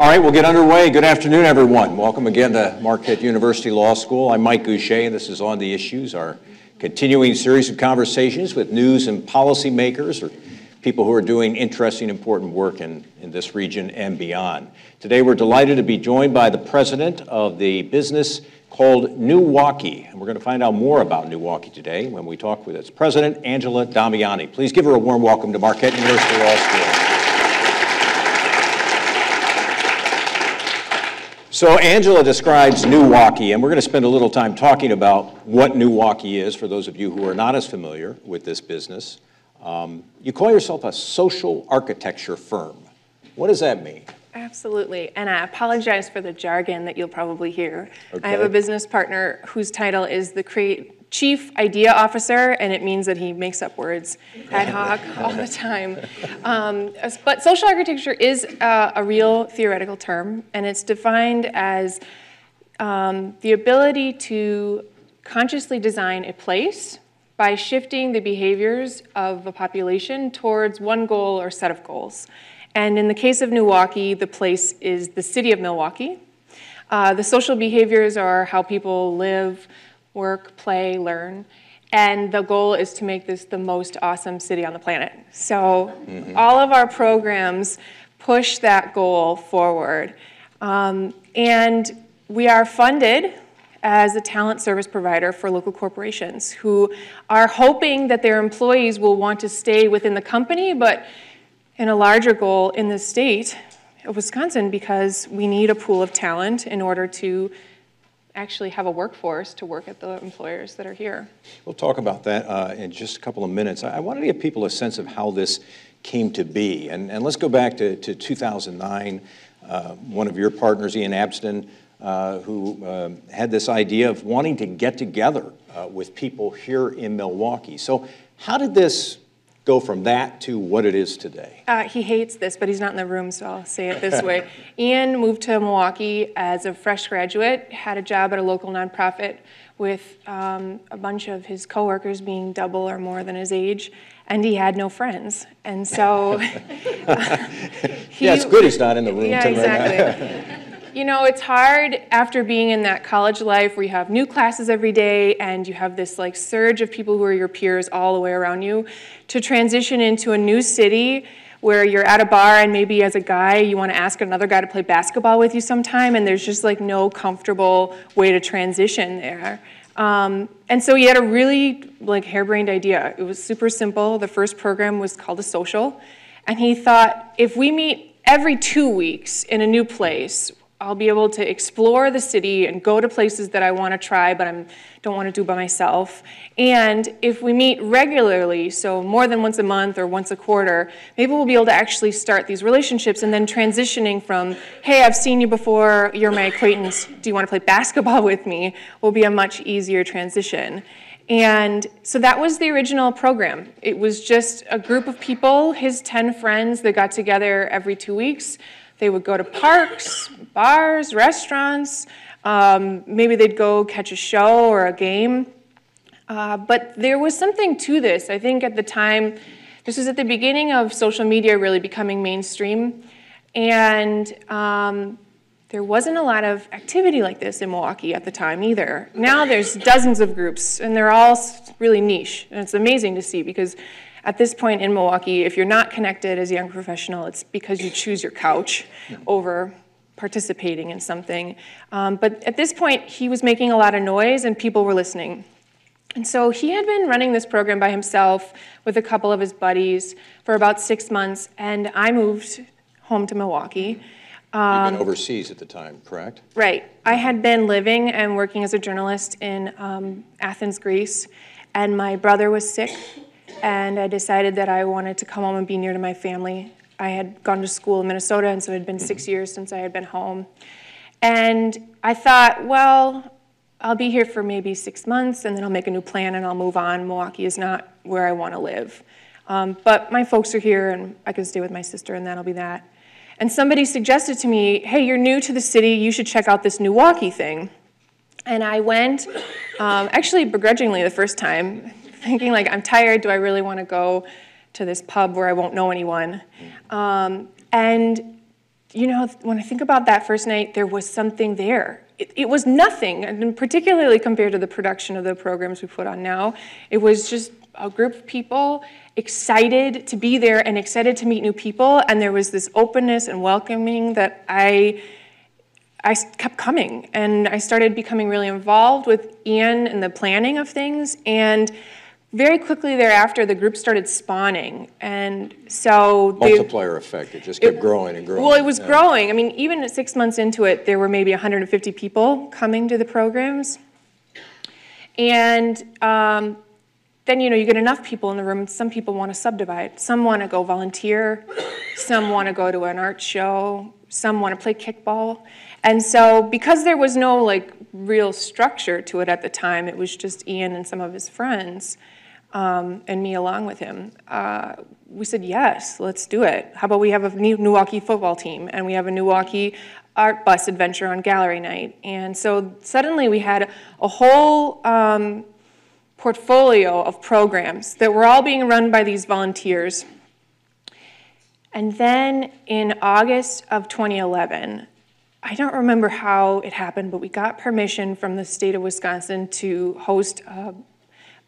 All right, we'll get underway. Good afternoon, everyone. Welcome again to Marquette University Law School. I'm Mike Goucher, and this is On the Issues, our continuing series of conversations with news and policymakers or people who are doing interesting, important work in this region and beyond. Today, we're delighted to be joined by the president of the business called NEWaukee, and we're going to find out more about NEWaukee today when we talk with its president, Angela Damiani. Please give her a warm welcome to Marquette University Law School. So Angela describes NEWaukee, and we're going to spend a little time talking about what NEWaukee is for those of you who are not as familiar with this business. You call yourself a social architecture firm. What does that mean? Absolutely, and I apologize for the jargon that you'll probably hear. Okay. I have a business partner whose title is the Chief Idea Officer, and it means that he makes up words ad hoc all the time. But social architecture is a real theoretical term, and it's defined as the ability to consciously design a place by shifting the behaviors of a population towards one goal or set of goals. And in the case of NEWaukee, the place is the city of Milwaukee. The social behaviors are how people live, work, play, learn, and the goal is to make this the most awesome city on the planet. So all of our programs push that goal forward. And we are funded as a talent service provider for local corporations who are hoping that their employees will want to stay within the company, but in a larger goal in the state of Wisconsin, because we need a pool of talent in order to actually have a workforce to work at the employers that are here. We'll talk about that in just a couple of minutes. I wanted to give people a sense of how this came to be. And let's go back to 2009. One of your partners, Ian Abston, who had this idea of wanting to get together with people here in Milwaukee. So how did this go from that to what it is today? He hates this, but he's not in the room, so I'll say it this way. Ian moved to Milwaukee as a fresh graduate, had a job at a local nonprofit with a bunch of his coworkers being double or more than his age, and he had no friends. And so yeah, it's good he's not in the room. Yeah, exactly. You know, it's hard after being in that college life where you have new classes every day and you have this like surge of people who are your peers all the way around you to transition into a new city where you're at a bar and maybe as a guy you want to ask another guy to play basketball with you sometime, and there's just like no comfortable way to transition there. And so he had a really like harebrained idea. It was super simple. The first program was called a social, and he thought, if we meet every 2 weeks in a new place, I'll be able to explore the city and go to places that I want to try but I don't want to do by myself. And if we meet regularly, so more than once a month or once a quarter, maybe we'll be able to actually start these relationships, and then transitioning from, hey, I've seen you before, you're my acquaintance, do you want to play basketball with me, will be a much easier transition. And so that was the original program. It was just a group of people, his 10 friends, that got together every 2 weeks. They would go to parks, bars, restaurants. Maybe they'd go catch a show or a game. But there was something to this. I think at the time, this was at the beginning of social media really becoming mainstream. And there wasn't a lot of activity like this in Milwaukee at the time either. Now there's dozens of groups, and they're all really niche. And it's amazing to see, because at this point in Milwaukee, if you're not connected as a young professional, it's because you choose your couch over participating in something. But at this point, he was making a lot of noise and people were listening. And so he had been running this program by himself with a couple of his buddies for about 6 months, and I moved home to Milwaukee. You've been overseas at the time, correct? Right. I had been living and working as a journalist in Athens, Greece, and my brother was sick. And I decided that I wanted to come home and be near to my family. I had gone to school in Minnesota, and so it had been 6 years since I had been home. And I thought, well, I'll be here for maybe 6 months, and then I'll make a new plan, and I'll move on. Milwaukee is not where I want to live. But my folks are here, and I can stay with my sister, and that'll be that. And somebody suggested to me, hey, you're new to the city. You should check out this NEWaukee thing. And I went, actually begrudgingly the first time, thinking like, I'm tired, do I really want to go to this pub where I won't know anyone? And you know, when I think about that first night, there was something there. It was nothing, and particularly compared to the production of the programs we put on now. It was just a group of people excited to be there and excited to meet new people, and there was this openness and welcoming that I kept coming, and I started becoming really involved with Ian and the planning of things, and very quickly thereafter the group started spawning, and so multiplier effect, it just kept growing and growing. Well, it was growing. I mean, even at 6 months into it, there were maybe 150 people coming to the programs, and then, you know, you get enough people in the room, some people want to subdivide, some want to go volunteer, some want to go to an art show, some want to play kickball. And so because there was no like real structure to it at the time, it was just Ian and some of his friends and me along with him, we said, yes, let's do it. How about we have a Milwaukee football team, and we have a Milwaukee art bus adventure on gallery night. And so suddenly we had a whole portfolio of programs that were all being run by these volunteers. And then in August of 2011, I don't remember how it happened, but we got permission from the state of Wisconsin to host a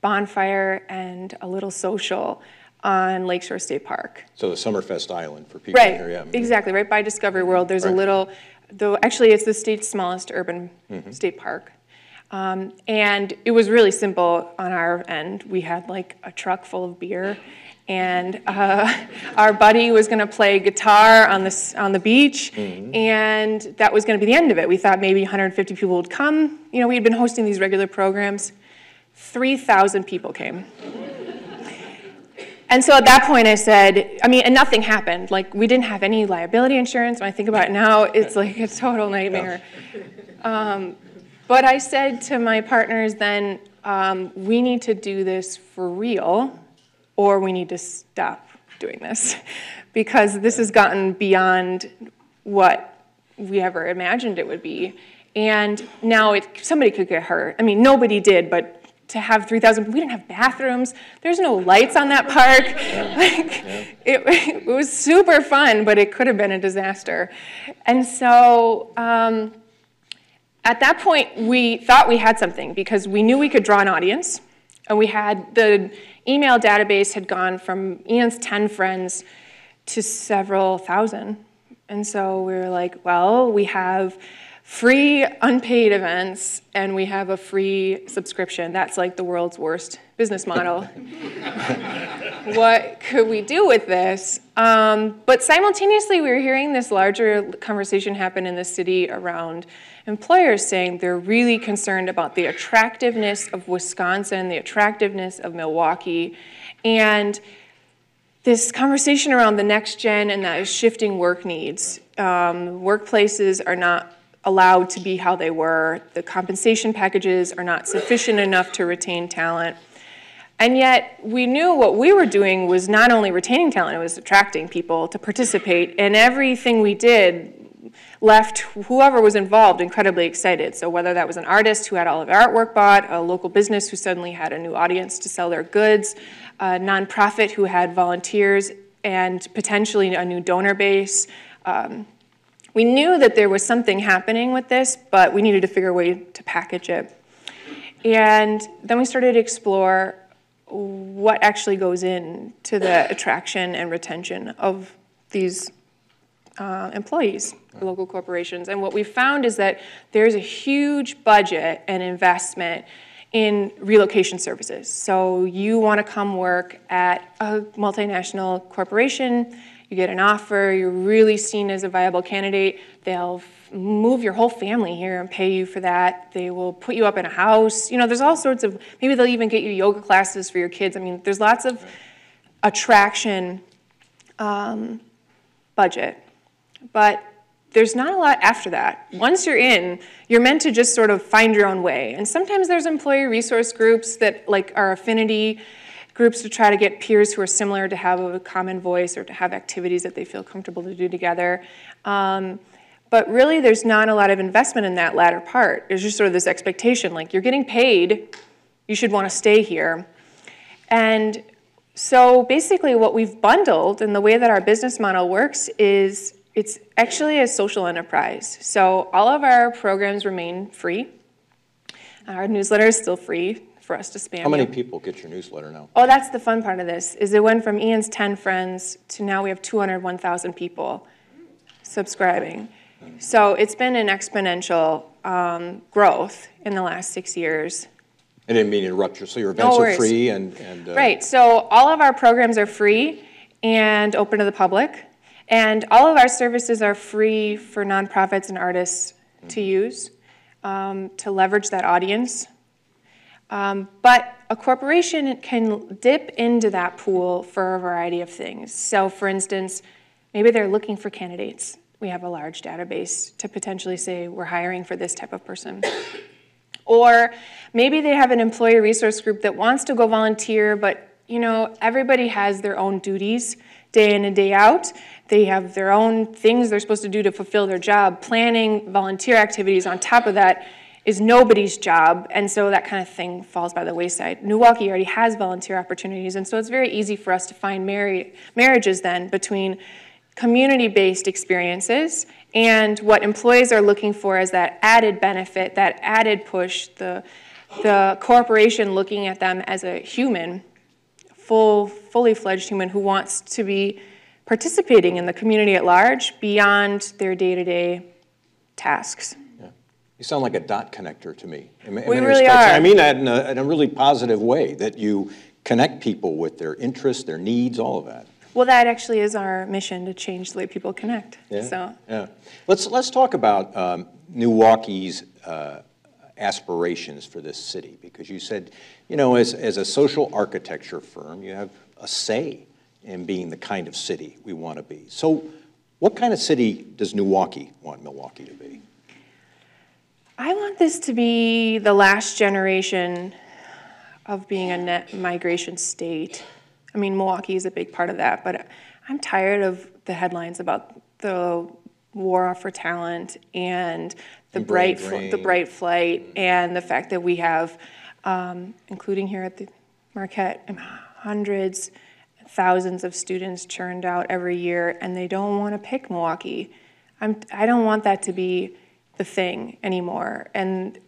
bonfire and a little social on Lakeshore State Park. So the Summerfest Island for people here. Right, exactly, right by Discovery World. There's a little, though actually it's the state's smallest urban state park. And it was really simple on our end. We had like a truck full of beer, and our buddy was going to play guitar on the beach, and that was going to be the end of it. We thought maybe 150 people would come. You know, we had been hosting these regular programs. 3,000 people came. And so at that point I said, I mean, and nothing happened. Like, we didn't have any liability insurance. When I think about it now, it's like a total nightmare. But I said to my partners then, we need to do this for real, or we need to stop doing this, because this has gotten beyond what we ever imagined it would be. And now somebody could get hurt. I mean, nobody did, but to have 3,000, we didn't have bathrooms. There's no lights on that park. It was super fun, but it could have been a disaster. And so at that point, we thought we had something, because we knew we could draw an audience. And we had, the email database had gone from Ian's 10 friends to several thousand. And so we were like, well, we have free unpaid events, and we have a free subscription. That's like the world's worst business model. What could we do with this? But simultaneously, we were hearing this larger conversation happen in the city around employers saying they're really concerned about the attractiveness of Wisconsin, the attractiveness of Milwaukee, and this conversation around the next gen and the shifting work needs. Workplaces are not allowed to be how they were. The compensation packages are not sufficient enough to retain talent. And yet we knew what we were doing was not only retaining talent, it was attracting people to participate. And everything we did left whoever was involved incredibly excited. So whether that was an artist who had all of their artwork bought, a local business who suddenly had a new audience to sell their goods, a nonprofit who had volunteers and potentially a new donor base. We knew that there was something happening with this, but we needed to figure a way to package it. And then we started to explore what actually goes into the attraction and retention of these employees, local corporations. And what we found is that there's a huge budget and investment in relocation services. So you want to come work at a multinational corporation, you get an offer, you're really seen as a viable candidate, they'll move your whole family here and pay you for that. They will put you up in a house. You know, there's all sorts of, maybe they'll even get you yoga classes for your kids. I mean, there's lots of attraction budget, but there's not a lot after that. Once you're in, you're meant to just sort of find your own way. And sometimes there's employee resource groups that like are affinity groups to try to get peers who are similar to have a common voice or to have activities that they feel comfortable to do together. But really, there's not a lot of investment in that latter part. There's just sort of this expectation, like, you're getting paid, you should want to stay here. And so basically what we've bundled, and the way that our business model works, is It's actually a social enterprise. So all of our programs remain free. Our newsletter is still free for us to spam. How many people get your newsletter now? Oh, that's the fun part of this, is it went from Ian's 10 friends to now we have 201,000 people subscribing. So it's been an exponential growth in the last 6 years. I didn't mean to interrupt you. So your events are free and right. So all of our programs are free and open to the public. And all of our services are free for nonprofits and artists to use, to leverage that audience. But a corporation can dip into that pool for a variety of things. So for instance, maybe they're looking for candidates. We have a large database to potentially say, we're hiring for this type of person. Or maybe they have an employee resource group that wants to go volunteer, but you know, everybody has their own duties day in and day out. They have their own things they're supposed to do to fulfill their job. Planning volunteer activities on top of that is nobody's job, and so that kind of thing falls by the wayside. Milwaukee already has volunteer opportunities, and so it's very easy for us to find marriages then between community-based experiences and what employees are looking for as that added benefit, that added push, the corporation looking at them as a human, fully fledged human who wants to be participating in the community at large beyond their day-to-day tasks. Yeah. You sound like a dot connector to me. We really are. I mean that in a really positive way, that you connect people with their interests, their needs, all of that. Well, that actually is our mission, to change the way people connect. Yeah. So. Yeah. Let's talk about Milwaukee's aspirations for this city, because you said, you know, as a social architecture firm, you have a say in being the kind of city we want to be. So what kind of city does Milwaukee want Milwaukee to be? I want this to be the last generation of being a net migration state. I mean, Milwaukee is a big part of that, but I'm tired of the headlines about the war for talent and the bright flight and the fact that we have, including here at the Marquette, hundreds, thousands of students churned out every year, and they don't want to pick Milwaukee. I don't want that to be the thing anymore. And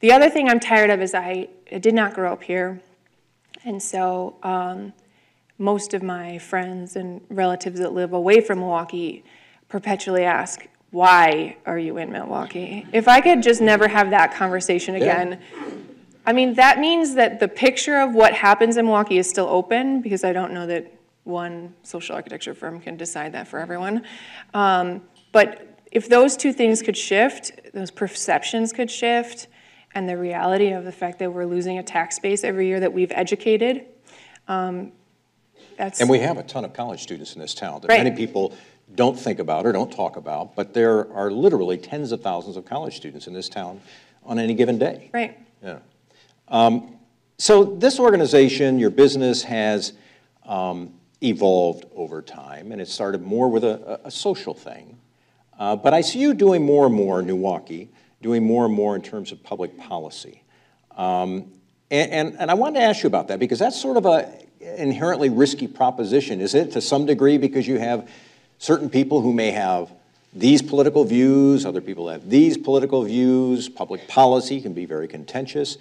the other thing I'm tired of is I did not grow up here, and so most of my friends and relatives that live away from Milwaukee perpetually ask, why are you in Milwaukee? If I could just never have that conversation again. Yeah. I mean, that means that the picture of what happens in Milwaukee is still open, because I don't know that one social architecture firm can decide that for everyone. But if those two things could shift, those perceptions could shift, and the reality of the fact that we're losing a tax base every year that we've educated, that's... And we have a ton of college students in this town that many people don't think about or don't talk about, but there are literally tens of thousands of college students in this town on any given day. Right. Yeah. So this organization, your business, has evolved over time, and it started more with a social thing. But I see you doing more and more in Milwaukee, doing more and more in terms of public policy. And I wanted to ask you about that, because that's sort of a inherently risky proposition, is it, to some degree, because you have certain people who may have these political views, other people have these political views, public policy can be very contentious.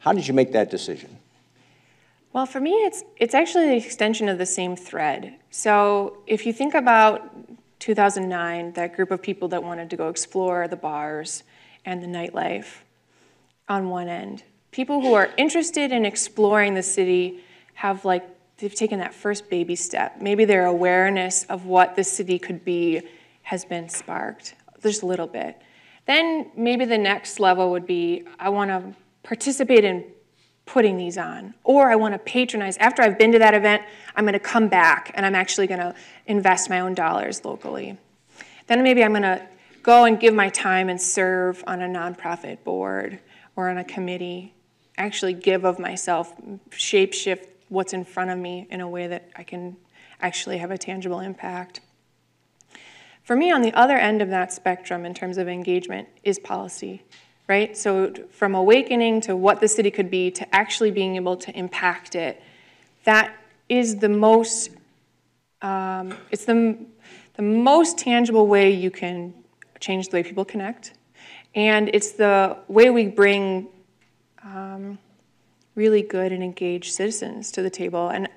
How did you make that decision? Well, for me, it's actually the extension of the same thread. So if you think about 2009, that group of people that wanted to go explore the bars and the nightlife on one end, people who are interested in exploring the city have they've taken that first baby step. Maybe their awareness of what the city could be has been sparked just a little bit. Then maybe the next level would be, I want to participate in putting these on, or I want to patronize. After I've been to that event, I'm going to come back, and I'm actually going to invest my own dollars locally. Then maybe I'm going to go and give my time and serve on a nonprofit board or on a committee, actually give of myself, shape-shift what's in front of me in a way that I can actually have a tangible impact. For me, on the other end of that spectrum in terms of engagement is policy, right? So from awakening to what the city could be to actually being able to impact it, that is the most, it's the the most tangible way you can change the way people connect. And it's the way we bring really good and engaged citizens to the table. And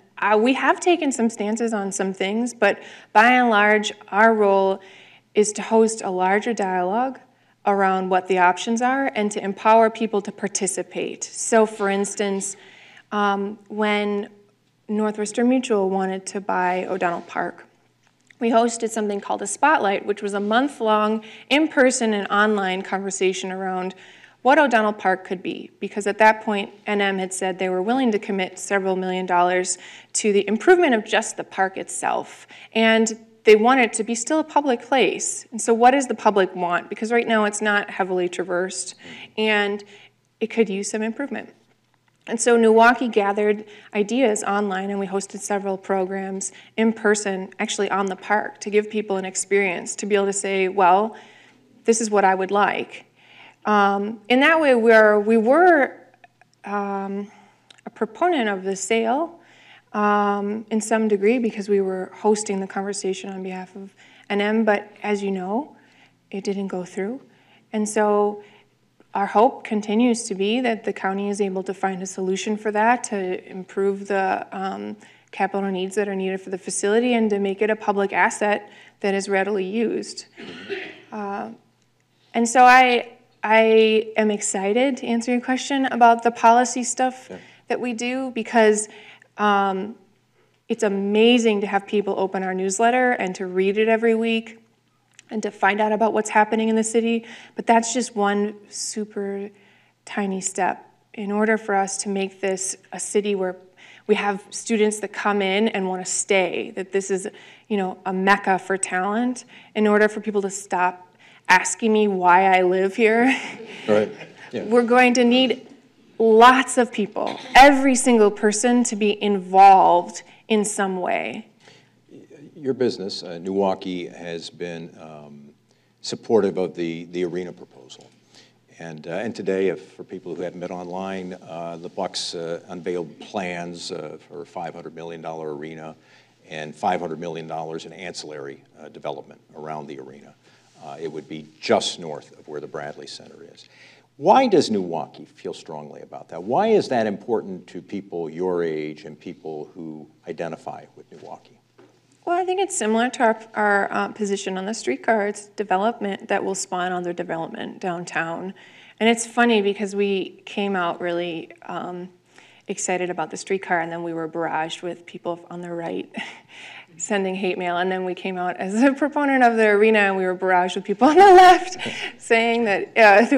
we have taken some stances on some things, but by and large, our role is to host a larger dialogue around what the options are and to empower people to participate. So for instance, when Northwestern Mutual wanted to buy O'Donnell Park, we hosted something called a spotlight, which was a month-long in-person and online conversation around what O'Donnell Park could be, because at that point, NM had said they were willing to commit several $1 million to the improvement of just the park itself, and they want it to be still a public place. And so what does the public want? Because right now it's not heavily traversed, and it could use some improvement. And so Milwaukee gathered ideas online, and we hosted several programs in person, actually on the park, to give people an experience, to be able to say, well, this is what I would like. In that way, we were a proponent of the sale in some degree because we were hosting the conversation on behalf of NM, but as you know, it didn't go through. And so our hope continues to be that the county is able to find a solution for that, to improve the capital needs that are needed for the facility and to make it a public asset that is readily used. And so I am excited to answer your question about the policy stuff that we do, because it's amazing to have people open our newsletter and to read it every week and to find out about what's happening in the city. But that's just one super tiny step. In order for us to make this a city where we have students that come in and want to stay, that this is, you know, a mecca for talent, in order for people to stop asking me why I live here. Right. Yeah. We're going to need lots of people, every single person, to be involved in some way. Your business, Milwaukee, has been supportive of the arena proposal. And today, for people who haven't been online, the Bucks unveiled plans for a $500 million arena and $500 million in ancillary development around the arena. It would be just north of where the Bradley Center is. Why does Milwaukee feel strongly about that? Why is that important to people your age and people who identify with Milwaukee? Well, I think it's similar to our position on the streetcar. It's development that will spawn other development downtown. And it's funny because we came out really excited about the streetcar, and then we were barraged with people on the right sending hate mail, and then we came out as a proponent of the arena, and we were barraged with people on the left saying that...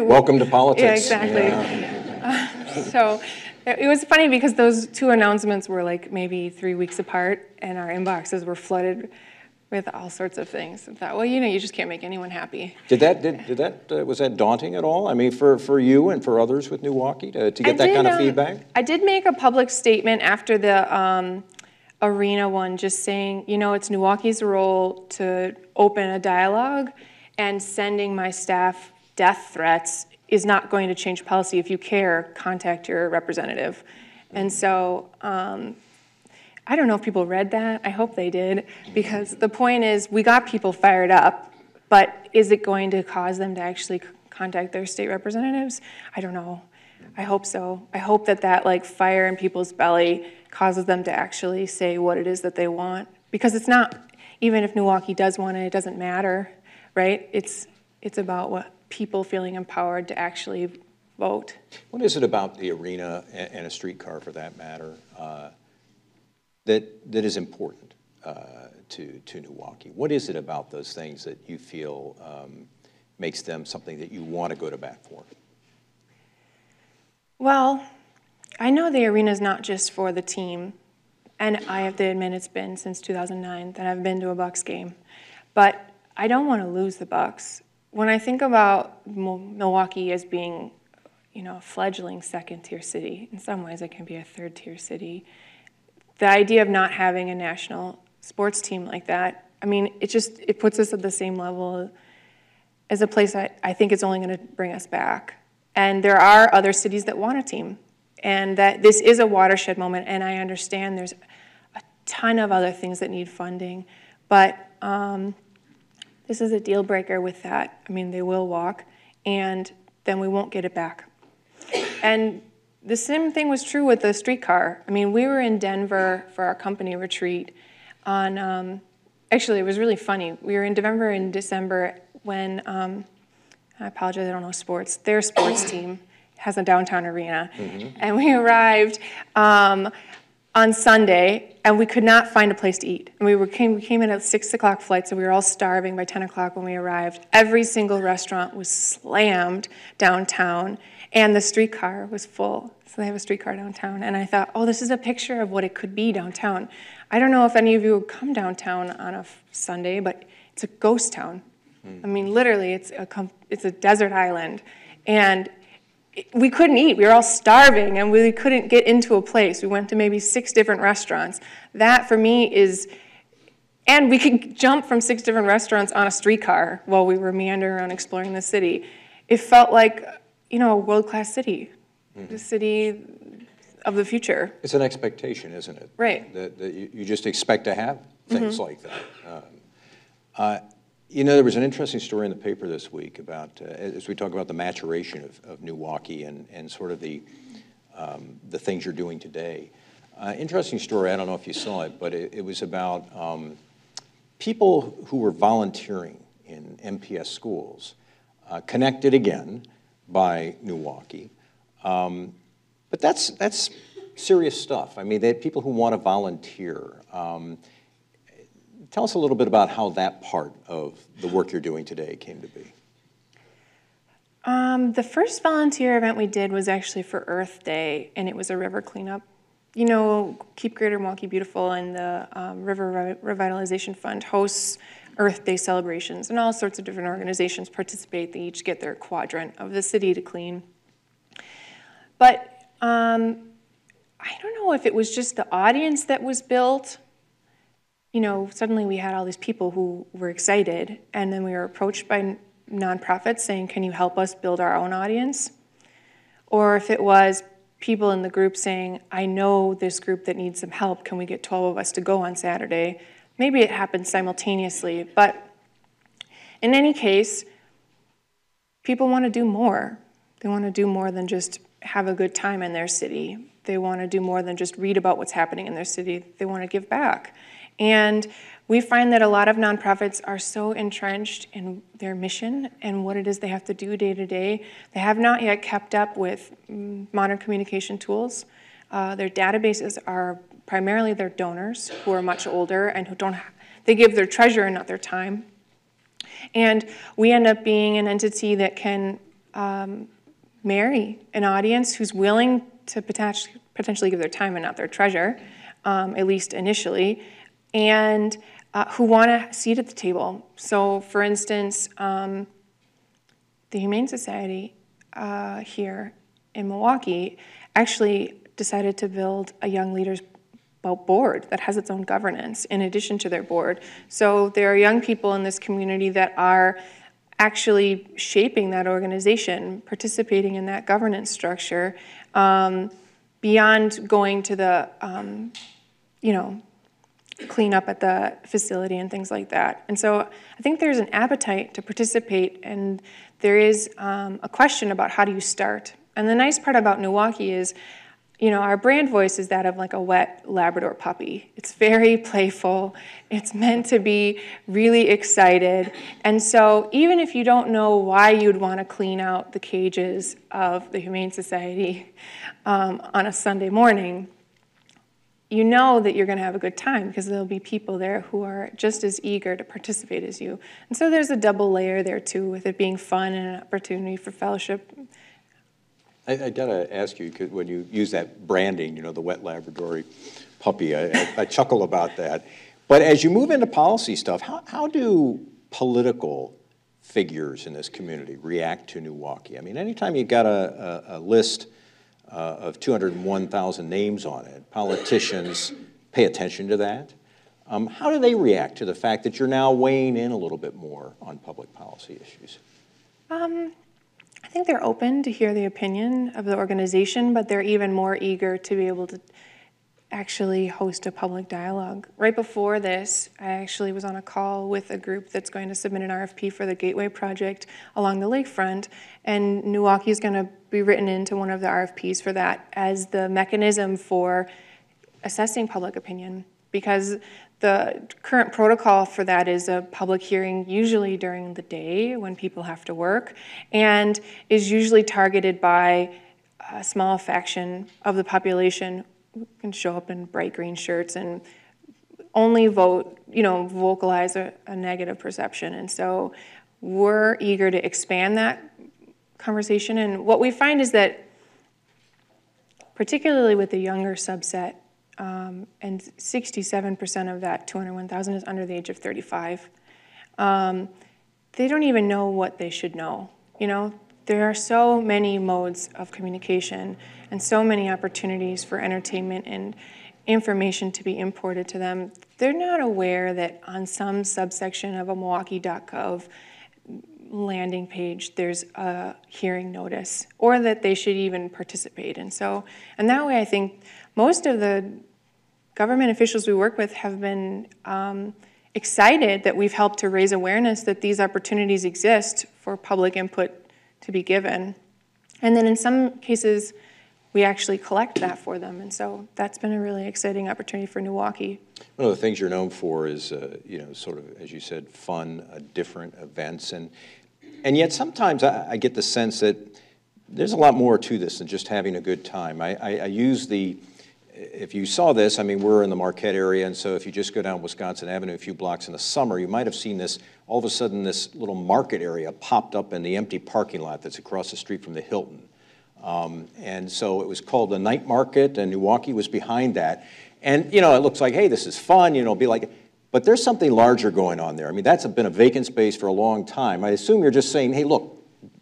welcome to politics. Yeah, exactly. Yeah. So it was funny because those two announcements were like maybe 3 weeks apart, and our inboxes were flooded with all sorts of things. I thought, well, you know, you just can't make anyone happy. Was that daunting at all? I mean, for you and for others with Milwaukee to get that kind of feedback? I did make a public statement after the... arena one, just saying, you know, it's Milwaukee's role to open a dialogue, and sending my staff death threats is not going to change policy. If you care, contact your representative. And so I don't know if people read that. I hope they did, because the point is we got people fired up, but is it going to cause them to actually contact their state representatives? I don't know. I hope so. I hope that like fire in people's belly causes them to actually say what it is that they want. Because it's not, even if Milwaukee does want it, it doesn't matter, right? It's about what people feeling empowered to actually vote. What is it about the arena and a streetcar, for that matter, that is important to Milwaukee? What is it about those things that you feel makes them something that you want to go to bat for? Well, I know the arena is not just for the team, and I have to admit it's been since 2009 that I've been to a Bucks game, but I don't want to lose the Bucks. When I think about Milwaukee as being, you know, a fledgling second-tier city, in some ways it can be a third-tier city, the idea of not having a national sports team like that, I mean, it puts us at the same level as a place I think it's only going to bring us back. And there are other cities that want a team. And that this is a watershed moment, and I understand there's a ton of other things that need funding, but This is a deal breaker with that. I mean, they will walk, and then we won't get it back. And the same thing was true with the streetcar. I mean, we were in Denver for our company retreat on, actually, it was really funny. We were in Denver in December when, I apologize, I don't know sports, their sports team has a downtown arena. Mm-hmm. And we arrived on Sunday, and we could not find a place to eat. And we came in at a 6 o'clock flight, so we were all starving by 10 o'clock when we arrived. Every single restaurant was slammed downtown, and the streetcar was full. So they have a streetcar downtown. And I thought, oh, this is a picture of what it could be downtown. I don't know if any of you would come downtown on a Sunday, but it's a ghost town. Mm. I mean, literally, it's a desert island. And we couldn't eat. We were all starving, and we couldn't get into a place. We went to maybe 6 different restaurants. That, for me, is... And we could jump from 6 different restaurants on a streetcar while we were meandering around exploring the city. It felt like, you know, a world-class city, mm-hmm. the city of the future. It's an expectation, isn't it? Right. That you just expect to have things mm-hmm. like that. You know, there was an interesting story in the paper this week about, as we talk about the maturation of Milwaukee and sort of the things you're doing today. Interesting story, I don't know if you saw it, but it was about people who were volunteering in MPS schools, connected again, by Milwaukee, but that's serious stuff. I mean, they had people who want to volunteer. Tell us a little bit about how that part of the work you're doing today came to be. The first volunteer event we did was actually for Earth Day, and it was a river cleanup. You know, Keep Greater Milwaukee Beautiful and the River Revitalization Fund hosts Earth Day celebrations, and all sorts of different organizations participate. They each get their quadrant of the city to clean. But I don't know if it was just the audience that was built. You know, suddenly we had all these people who were excited, and then we were approached by nonprofits saying, can you help us build our own audience? Or if it was people in the group saying, I know this group that needs some help, can we get 12 of us to go on Saturday? Maybe it happened simultaneously, but in any case, people want to do more. They want to do more than just have a good time in their city. They want to do more than just read about what's happening in their city. They want to give back. And we find that a lot of nonprofits are so entrenched in their mission and what it is they have to do day to day. They have not yet kept up with modern communication tools. Their databases are primarily their donors, who are much older and who don't have, they give their treasure and not their time. And we end up being an entity that can marry an audience who's willing to potentially give their time and not their treasure, at least initially, and who want a seat at the table. So for instance, the Humane Society here in Milwaukee actually decided to build a young leaders board that has its own governance in addition to their board. So there are young people in this community that are actually shaping that organization, participating in that governance structure, beyond going to the, you know, clean up at the facility and things like that. And so I think there's an appetite to participate, and there is a question about how do you start. And the nice part about Milwaukee is, you know, our brand voice is that of like a wet Labrador puppy. It's very playful. It's meant to be really excited. And so even if you don't know why you'd want to clean out the cages of the Humane Society on a Sunday morning, you know that you're going to have a good time because there'll be people there who are just as eager to participate as you. And so there's a double layer there, too, with it being fun and an opportunity for fellowship. I got to ask you, when you use that branding, you know, the wet Labrador puppy, I chuckle about that. But as you move into policy stuff, how do political figures in this community react to Milwaukee? I mean, anytime you've got a list of 201,000 names on it, politicians pay attention to that. How do they react to the fact that you're now weighing in a little bit more on public policy issues? I think they're open to hear the opinion of the organization, but they're even more eager to be able to actually host a public dialogue. Right before this, I actually was on a call with a group that's going to submit an RFP for the Gateway Project along the lakefront, and NEWaukee is going to be written into one of the RFPs for that as the mechanism for assessing public opinion, because the current protocol for that is a public hearing, usually during the day when people have to work, and is usually targeted by a small faction of the population who can show up in bright green shirts and only vote, you know, vocalize a negative perception. And so we're eager to expand that conversation. And what we find is that, particularly with the younger subset, and 67% of that 201,000 is under the age of 35. They don't even know what they should know. You know, there are so many modes of communication and so many opportunities for entertainment and information to be imported to them. They're not aware that on some subsection of a Milwaukee.gov landing page, there's a hearing notice, or that they should even participate. And so, and that way I think most of the government officials we work with have been excited that we've helped to raise awareness that these opportunities exist for public input to be given. And then in some cases, we actually collect that for them. And so that's been a really exciting opportunity for NEWaukee. One of the things you're known for is, you know, sort of, as you said, fun, different events. And yet sometimes I get the sense that there's a lot more to this than just having a good time. I use the, if you saw this, I mean, we're in the Marquette area, and so if you just go down Wisconsin Avenue a few blocks in the summer, you might have seen this, all of a sudden this little market area popped up in the empty parking lot that's across the street from the Hilton. And so it was called the Night Market, and NEWaukee was behind that. And, you know, it looks like, hey, this is fun, you know, be like, but there's something larger going on there. I mean, that's been a vacant space for a long time. I assume you're just saying, hey, look,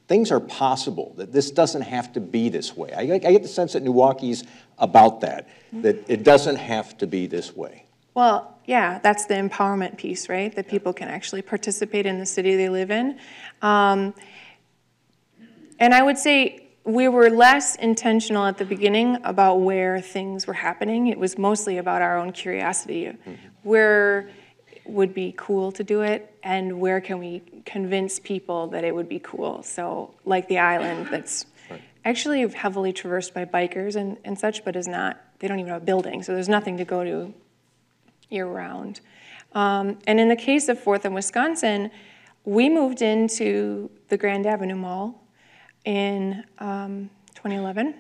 things are possible, that this doesn't have to be this way. I get the sense that NEWaukee's about that, that it doesn't have to be this way. Well, yeah, that's the empowerment piece, right? That people can actually participate in the city they live in. And I would say we were less intentional at the beginning about where things were happening. It was mostly about our own curiosity. Mm-hmm. Where would be cool to do it, and where can we convince people that it would be cool? So like the island that's actually heavily traversed by bikers and such, but is not, they don't even have a building, so there's nothing to go to year-round. And in the case of 4th and Wisconsin, we moved into the Grand Avenue Mall in 2011,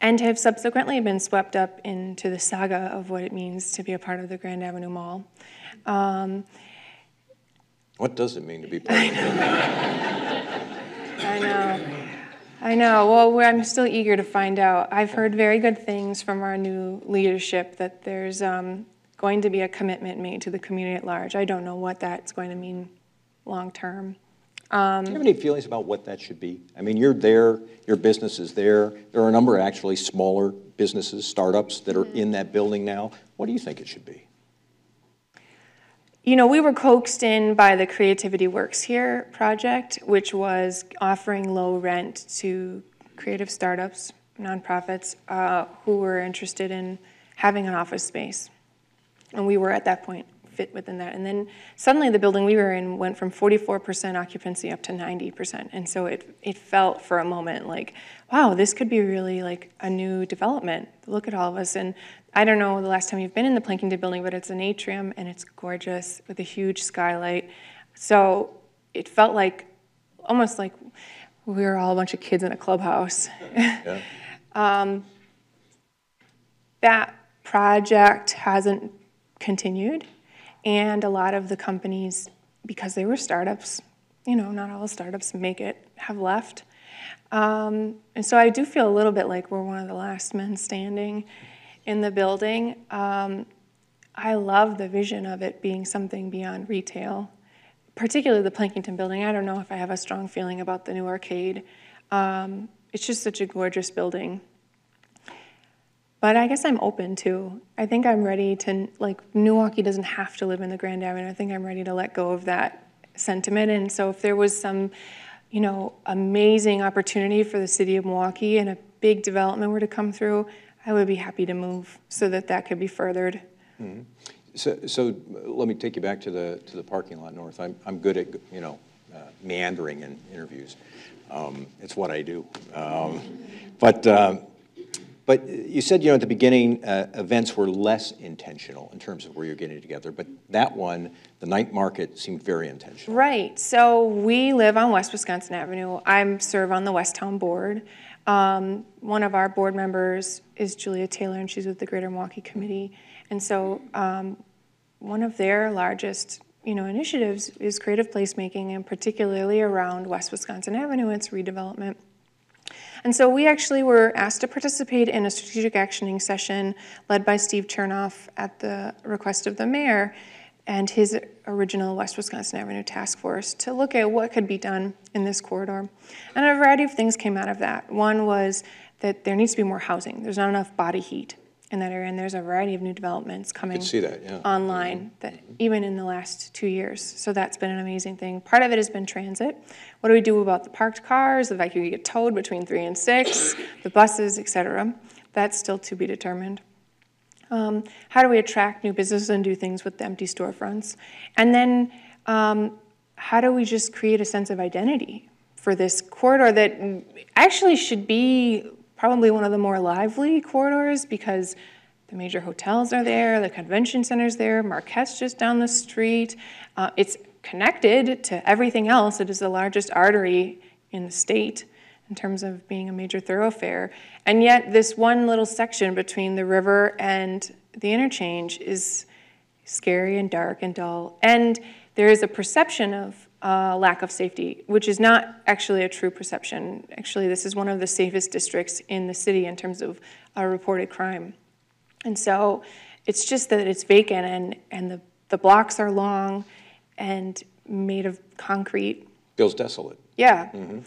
and have subsequently been swept up into the saga of what it means to be a part of the Grand Avenue Mall. What does it mean to be part of the Grand Avenue Mall? I know. Well, I'm still eager to find out. I've heard very good things from our new leadership that there's going to be a commitment made to the community at large. I don't know what that's going to mean long term. Do you have any feelings about what that should be? I mean, you're there, your business is there. There are a number of actually smaller businesses, startups that are in that building now. What do you think it should be? You know, we were coaxed in by the Creativity Works Here project, which was offering low rent to creative startups, nonprofits, who were interested in having an office space. And we were at that point fit within that. And then suddenly the building we were in went from 44% occupancy up to 90%. And so it felt for a moment like, wow, this could be really like a new development. Look at all of us. And I don't know the last time you've been in the Plankinton building, but it's an atrium and it's gorgeous with a huge skylight. So it felt like, almost like we were all a bunch of kids in a clubhouse. Yeah. That project hasn't continued. And a lot of the companies, because they were startups, you know, not all startups make it, have left. And so I do feel a little bit like we're one of the last men standing in the building. I love the vision of it being something beyond retail, particularly the Plankinton building. I don't know if I have a strong feeling about the new arcade. It's just such a gorgeous building. But I guess I'm open to, I think I'm ready to, like, NEWaukee doesn't have to live in the Grand Avenue. I think I'm ready to let go of that sentiment. And so if there was some, you know, amazing opportunity for the city of Milwaukee and a big development were to come through, I I would be happy to move so that that could be furthered. Mm-hmm. So let me take you back to the parking lot north. I'm good at, you know, meandering in interviews. It's what I do. But you said, you know, at the beginning, events were less intentional in terms of where you're getting together, but that one, the night market, seemed very intentional. Right, so we live on West Wisconsin Avenue. I serve on the West Town Board. One of our board members is Julia Taylor, and she's with the Greater Milwaukee Committee. And so one of their largest, you know, initiatives is creative placemaking, and particularly around West Wisconsin Avenue, its redevelopment. And so we actually were asked to participate in a strategic actioning session led by Steve Chernoff at the request of the mayor and his original West Wisconsin Avenue Task Force to look at what could be done in this corridor. And a variety of things came out of that. One was that there needs to be more housing. There's not enough body heat in that area, and there's a variety of new developments coming online, mm-hmm. that even in the last 2 years. So that's been an amazing thing. Part of it has been transit. What do we do about the parked cars, the fact you get towed between 3 and 6, the buses, et cetera? That's still to be determined. How do we attract new businesses and do things with the empty storefronts? And then how do we just create a sense of identity for this corridor that actually should be probably one of the more lively corridors, because the major hotels are there, the convention center's there, Marquette's just down the street. It's connected to everything else. It is the largest artery in the state in terms of being a major thoroughfare. And yet this one little section between the river and the interchange is scary and dark and dull. And there is a perception of lack of safety, which is not actually a true perception. Actually, this is one of the safest districts in the city in terms of reported crime. And so it's just that it's vacant, and the blocks are long and made of concrete. Feels desolate. Yeah. Mm-hmm.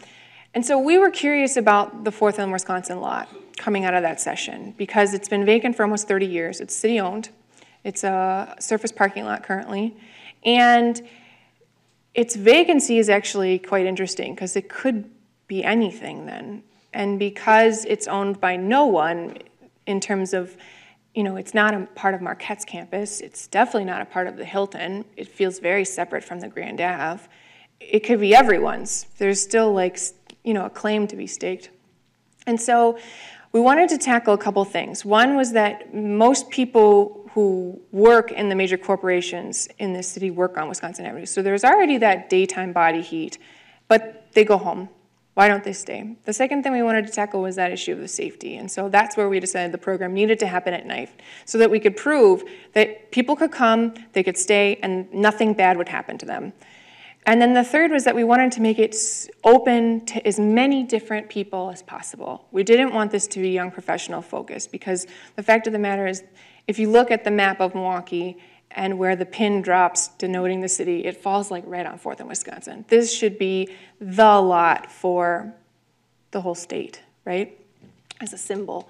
And so we were curious about the 4th and Wisconsin lot coming out of that session, because it's been vacant for almost 30 years. It's city-owned. It's a surface parking lot currently. And its vacancy is actually quite interesting, because it could be anything then. And because it's owned by no one in terms of, you know, it's not a part of Marquette's campus, it's definitely not a part of the Hilton, it feels very separate from the Grand Ave, it could be everyone's. There's still, like, you know, a claim to be staked. And so we wanted to tackle a couple things. One was that most people who work in the major corporations in this city work on Wisconsin Avenue. So there's already that daytime body heat, but they go home. Why don't they stay? The second thing we wanted to tackle was that issue of the safety. And so that's where we decided the program needed to happen at night, so that we could prove that people could come, they could stay, and nothing bad would happen to them. And then the third was that we wanted to make it open to as many different people as possible. We didn't want this to be young professional focused, because the fact of the matter is, if you look at the map of Milwaukee and where the pin drops denoting the city, it falls like right on 4th and Wisconsin. This should be the lot for the whole state, right, as a symbol.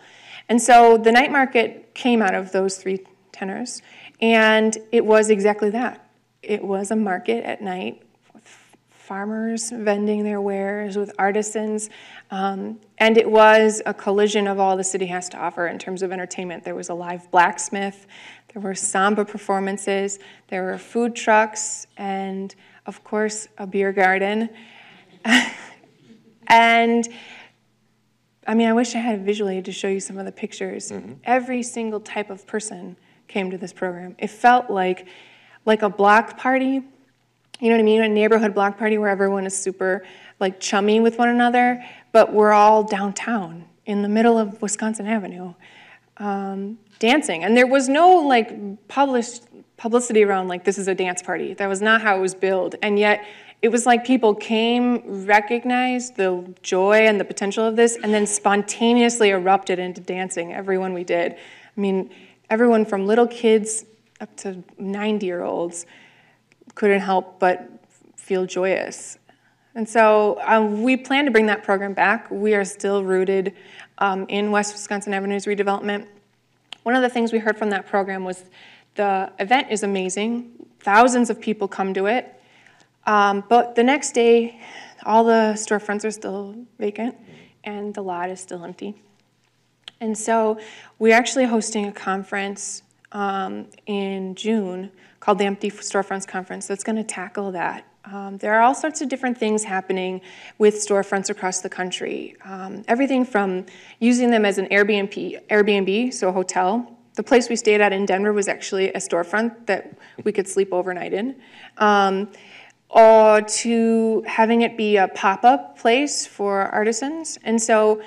And so the night market came out of those three tenors, and it was exactly that. It was a market at night with farmers vending their wares, with artisans, and it was a collision of all the city has to offer in terms of entertainment. There was a live blacksmith, there were samba performances, there were food trucks, and of course, a beer garden. And I mean, I wish I had visually to show you some of the pictures. Mm-hmm. Every single type of person came to this program. It felt like a block party. You know what I mean? A neighborhood block party where everyone is super, like, chummy with one another, but we're all downtown in the middle of Wisconsin Avenue, dancing. And there was no, like, publicity around, like, this is a dance party. That was not how it was billed. And yet it was like people came, recognized the joy and the potential of this, and then spontaneously erupted into dancing, everyone we did. I mean, everyone from little kids up to 90-year-olds couldn't help but feel joyous. And so we plan to bring that program back. We are still rooted in West Wisconsin Avenue's redevelopment. One of the things we heard from that program was the event is amazing. Thousands of people come to it. But the next day, all the storefronts are still vacant, and the lot is still empty. And so we're actually hosting a conference in June called the Empty Storefronts Conference that's going to tackle that. There are all sorts of different things happening with storefronts across the country. Everything from using them as an Airbnb, so a hotel. The place we stayed at in Denver was actually a storefront that we could sleep overnight in. Or to having it be a pop-up place for artisans. And so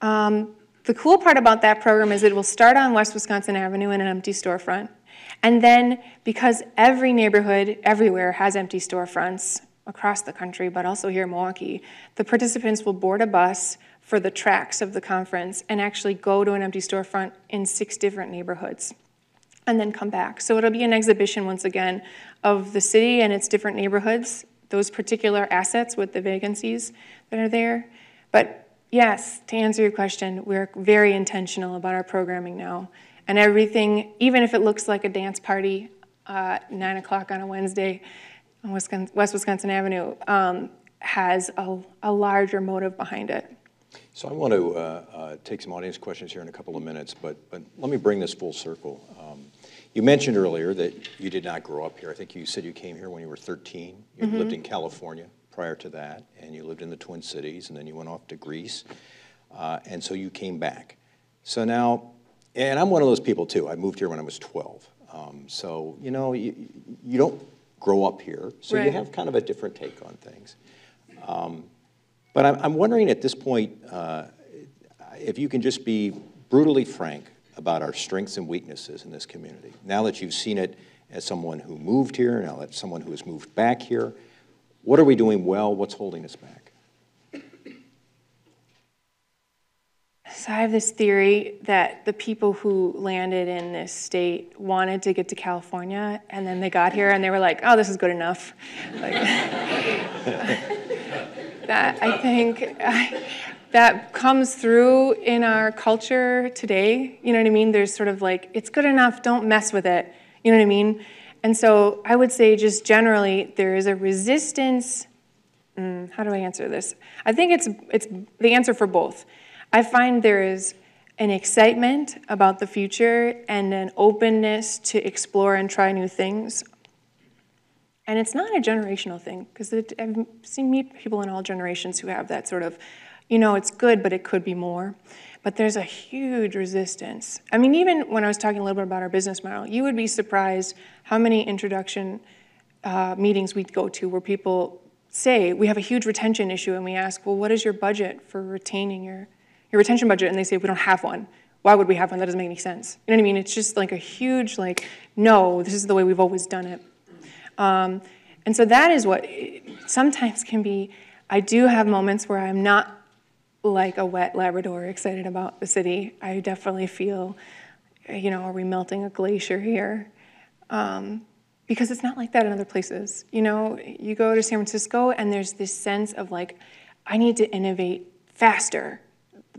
the cool part about that program is it will start on West Wisconsin Avenue in an empty storefront. And then, because every neighborhood everywhere has empty storefronts across the country, but also here in Milwaukee, the participants will board a bus for the tracks of the conference and actually go to an empty storefront in 6 different neighborhoods and then come back. So it'll be an exhibition, once again, of the city and its different neighborhoods, those particular assets with the vacancies that are there. But yes, to answer your question, we're very intentional about our programming now. And everything, even if it looks like a dance party at 9 o'clock on a Wednesday on West Wisconsin Avenue, has a larger motive behind it. So I want to take some audience questions here in a couple of minutes, but let me bring this full circle. You mentioned earlier that you did not grow up here. I think you said you came here when you were 13. You lived in California prior to that, and you lived in the Twin Cities, and then you went off to Greece, and so you came back. So now... And I'm one of those people, too. I moved here when I was 12. So, you know, you don't grow up here, so right. You have kind of a different take on things. But I'm wondering at this point if you can just be brutally frank about our strengths and weaknesses in this community. Now that you've seen it as someone who moved here, now that someone who has moved back here, what are we doing well? What's holding us back? So I have this theory that the people who landed in this state wanted to get to California, and then they got here and they were like, oh, this is good enough. Like, that, I think, that comes through in our culture today. You know what I mean? There's sort of like, it's good enough, don't mess with it. You know what I mean? And so I would say just generally there is a resistance. How do I answer this? I think it's the answer for both. I find there is an excitement about the future and an openness to explore and try new things. And it's not a generational thing, because I've seen people in all generations who have that sort of, you know, it's good, but it could be more. But there's a huge resistance. I mean, even when I was talking a little bit about our business model, you would be surprised how many introduction meetings we'd go to where people say, we have a huge retention issue, and we ask, well, what is your budget for retaining your retention budget, and they say, we don't have one. Why would we have one? That doesn't make any sense. You know what I mean? It's just like a huge, like, no, this is the way we've always done it. And so that is what it sometimes can be. I do have moments where I'm not like a wet Labrador excited about the city. I definitely feel, you know, are we melting a glacier here? Because it's not like that in other places. You know, you go to San Francisco, and there's this sense of, like, I need to innovate faster.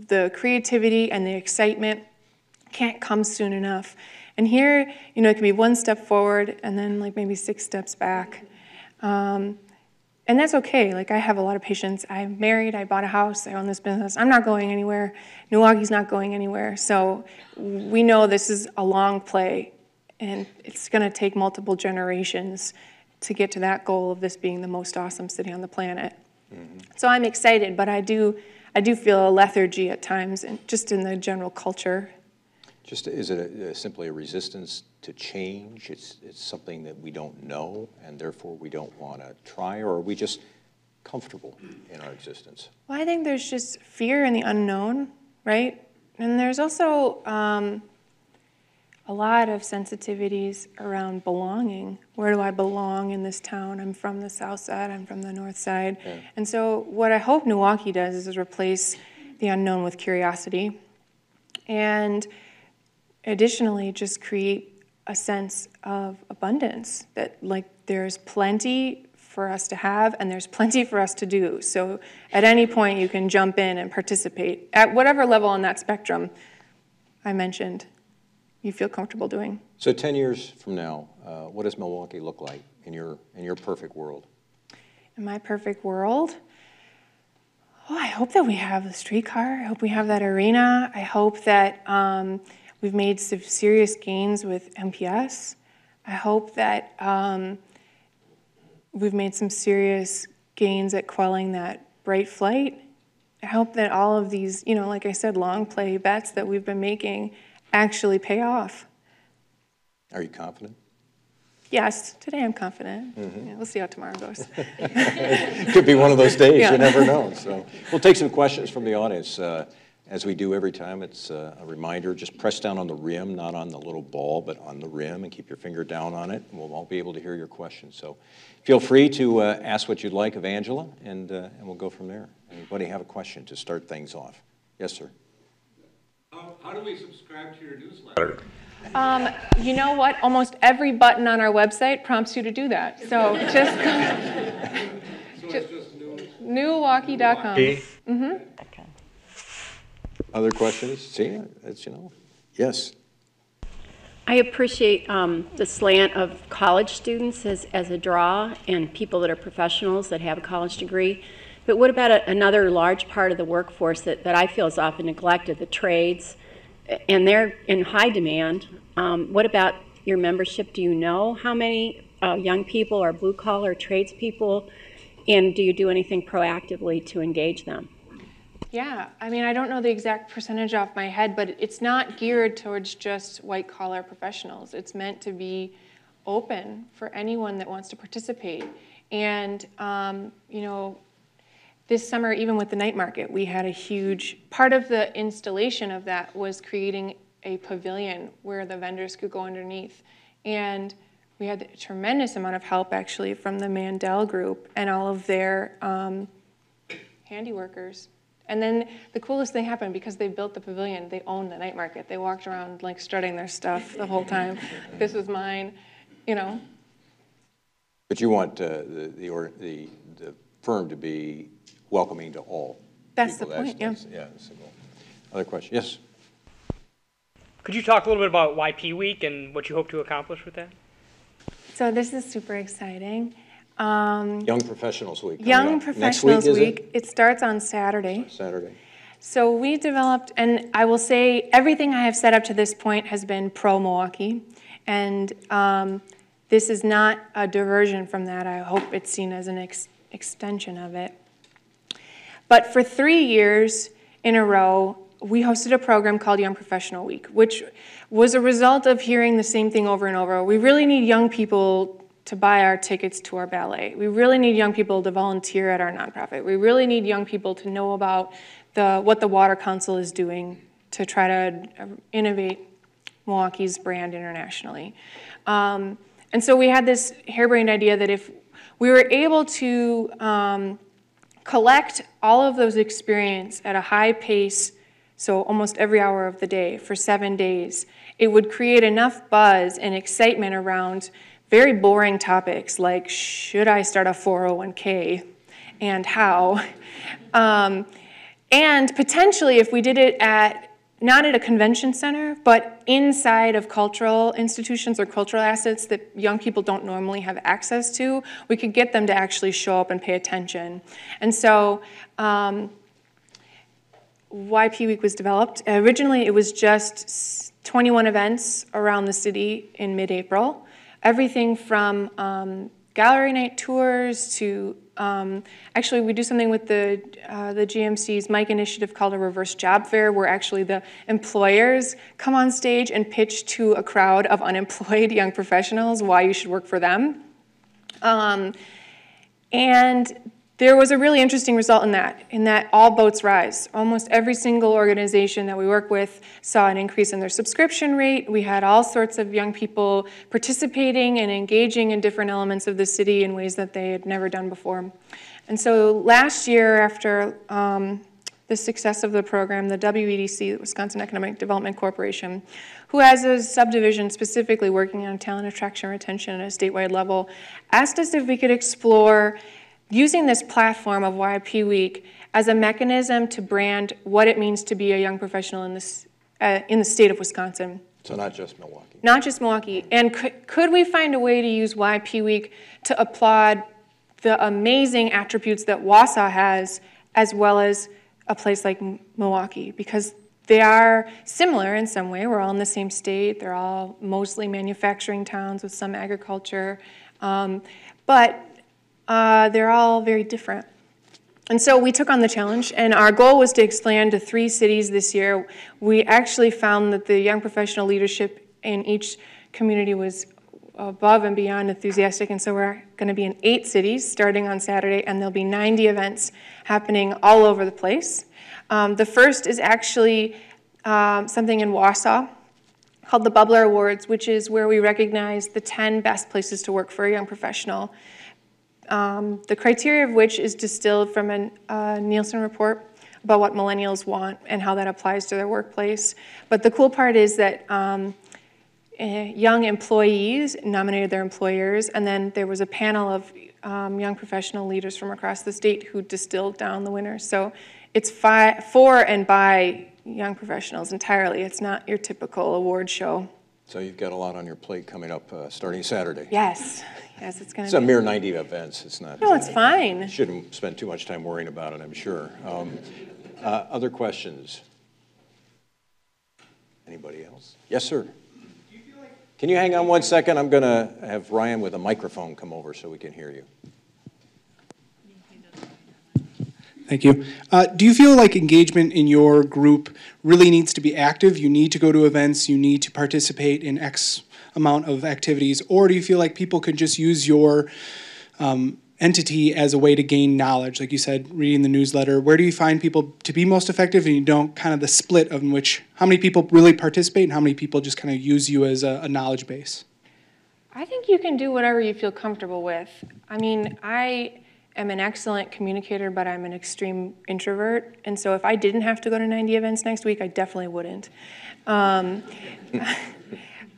The creativity and the excitement can't come soon enough. And here, you know, it can be one step forward and then like maybe 6 steps back. And that's okay. Like, I have a lot of patience. I'm married, I bought a house, I own this business. I'm not going anywhere. Milwaukee's not going anywhere. So we know this is a long play, and it's gonna take multiple generations to get to that goal of this being the most awesome city on the planet. So I'm excited, but I do feel a lethargy at times, and just in the general culture. Just is it simply a resistance to change? It's something that we don't know, and therefore we don't want to try, or are we just comfortable in our existence? Well, I think there's just fear in the unknown, right? And there's also a lot of sensitivities around belonging. Where do I belong in this town? I'm from the south side, I'm from the north side. Yeah. And so what I hope Milwaukee does is replace the unknown with curiosity. And additionally, just create a sense of abundance, that like there's plenty for us to have and there's plenty for us to do. So at any point you can jump in and participate at whatever level on that spectrum I mentioned you feel comfortable doing. So 10 years from now, what does Milwaukee look like in your perfect world? In my perfect world? Oh, I hope that we have a streetcar. I hope we have that arena. I hope that we've made some serious gains with MPS. I hope that we've made some serious gains at quelling that bright flight. I hope that all of these, you know, like I said, long play bets that we've been making actually pay off. Are you confident? Yes, today I'm confident. Mm-hmm. Yeah, we'll see how tomorrow goes. It could be one of those days, yeah. You never know. So we'll take some questions from the audience. As we do every time, it's a reminder, just press down on the rim, not on the little ball, but on the rim, and keep your finger down on it, and we'll all be able to hear your questions. So feel free to ask what you'd like of Angela, and we'll go from there. Anybody have a question to start things off? Yes, sir. How do we subscribe to your newsletter? You know what? Almost every button on our website prompts you to do that. So just go. So it's just NEWaukee.com. Mm-hmm. Okay. Other questions? See, that's, you know, yes. I appreciate the slant of college students as a draw and people that are professionals that have a college degree. But what about another large part of the workforce that I feel is often neglected, the trades? And they're in high demand. What about your membership? Do you know how many young people or blue-collar tradespeople, and do you do anything proactively to engage them? Yeah, I mean, I don't know the exact percentage off my head, but it's not geared towards just white-collar professionals. It's meant to be open for anyone that wants to participate. And, you know, this summer, even with the night market, we had a huge, part of the installation of that was creating a pavilion where the vendors could go underneath. And we had a tremendous amount of help, actually, from the Mandel group and all of their handiworkers. And then the coolest thing happened, because they built the pavilion, they owned the night market. They walked around, like, strutting their stuff the whole time. This was mine, you know. But you want the firm to be welcoming to all. That's the point, yeah. Yeah, that's the goal. Other question, yes? Could you talk a little bit about YP Week and what you hope to accomplish with that? So this is super exciting. Young Professionals Week. Young Professionals Week. It starts on Saturday. Saturday. So we developed, and I will say everything I have said up to this point has been pro-Milwaukee, and this is not a diversion from that. I hope it's seen as an extension of it. But for 3 years in a row, we hosted a program called Young Professional Week, which was a result of hearing the same thing over and over. We really need young people to buy our tickets to our ballet. We really need young people to volunteer at our nonprofit. We really need young people to know about what the Water Council is doing to try to innovate Milwaukee's brand internationally. And so we had this harebrained idea that if we were able to collect all of those experiences at a high pace, so almost every hour of the day for 7 days, it would create enough buzz and excitement around very boring topics like, should I start a 401k and how? And potentially, if we did it not at a convention center, but inside of cultural institutions or cultural assets that young people don't normally have access to, we could get them to actually show up and pay attention. And so YP Week was developed. Originally, it was just 21 events around the city in mid-April, everything from gallery night tours to actually, we do something with the GMC's Mike Initiative called a reverse job fair, where actually the employers come on stage and pitch to a crowd of unemployed young professionals why you should work for them. And there was a really interesting result in that all boats rise. Almost every single organization that we work with saw an increase in their subscription rate. We had all sorts of young people participating and engaging in different elements of the city in ways that they had never done before. And so last year, after the success of the program, the WEDC, the Wisconsin Economic Development Corporation, who has a subdivision specifically working on talent attraction and retention at a statewide level, asked us if we could explore using this platform of YP Week as a mechanism to brand what it means to be a young professional in the state of Wisconsin. So not just Milwaukee. Not just Milwaukee. And could we find a way to use YP Week to applaud the amazing attributes that Wausau has, as well as a place like Milwaukee, because they are similar in some way. We're all in the same state. They're all mostly manufacturing towns with some agriculture, but they're all very different. And so we took on the challenge, and our goal was to expand to 3 cities this year. We actually found that the young professional leadership in each community was above and beyond enthusiastic, and so we're going to be in 8 cities starting on Saturday, and there'll be 90 events happening all over the place. The first is actually something in Wausau called the Bubbler Awards, which is where we recognize the 10 best places to work for a young professional, the criteria of which is distilled from a Nielsen report about what millennials want and how that applies to their workplace. But the cool part is that young employees nominated their employers, and then there was a panel of young professional leaders from across the state who distilled down the winners. So it's for and by young professionals entirely. It's not your typical award show. So you've got a lot on your plate coming up starting Saturday. Yes, yes, it's going to be. It's a mere 90 events. It's not. No, it's fine. Shouldn't spend too much time worrying about it, I'm sure. Other questions? Anybody else? Yes, sir. Can you hang on one second? I'm going to have Ryan with a microphone come over so we can hear you. Thank you. Do you feel like engagement in your group really needs to be active? You need to go to events, you need to participate in X amount of activities, or do you feel like people can just use your entity as a way to gain knowledge? Like you said, reading the newsletter, where do you find people to be most effective, and you don't kind of the split of which, how many people really participate and how many people just kind of use you as a knowledge base? I think you can do whatever you feel comfortable with. I mean, I am an excellent communicator, but I'm an extreme introvert. And so if I didn't have to go to 90 events next week, I definitely wouldn't. And